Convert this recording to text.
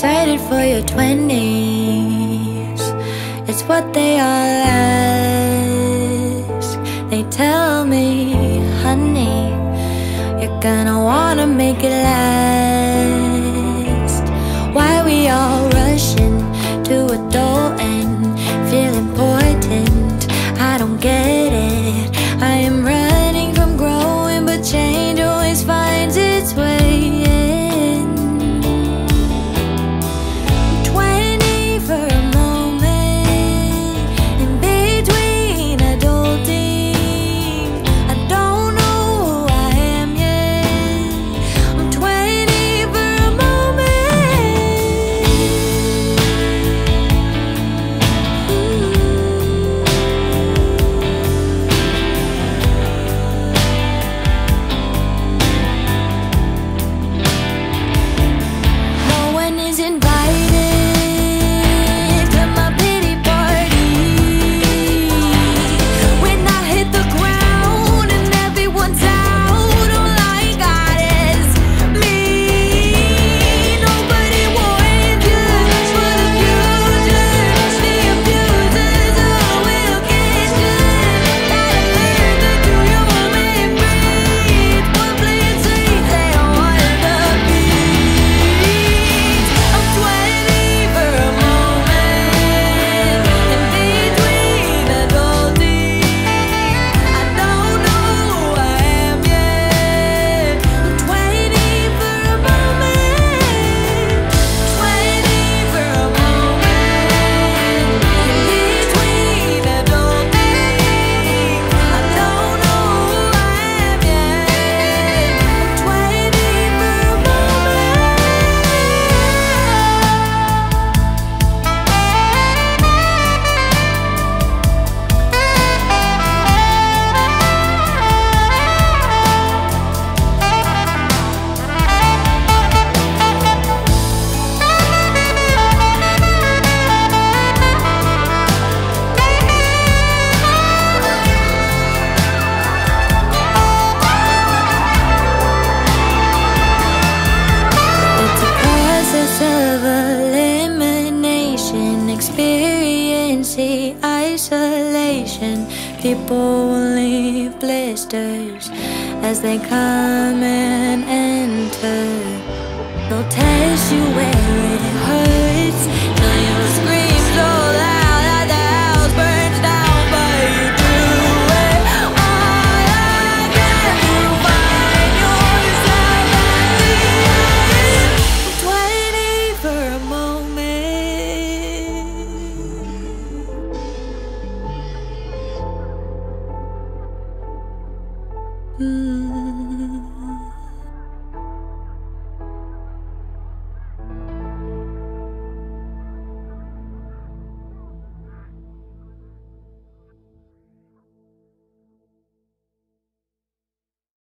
excited for your 20s. It's what they all ask. They tell me, honey, you're gonna wanna make it last. Why we all rushing to adult and feel important? I don't get it. I am running from growing, but change always finds its way in. 20 for a moment, in between adulting. I don't know who I am yet. I'm 20 for a moment. Experience the isolation. People will leave blisters as they come and enter. They'll test you where it hurts.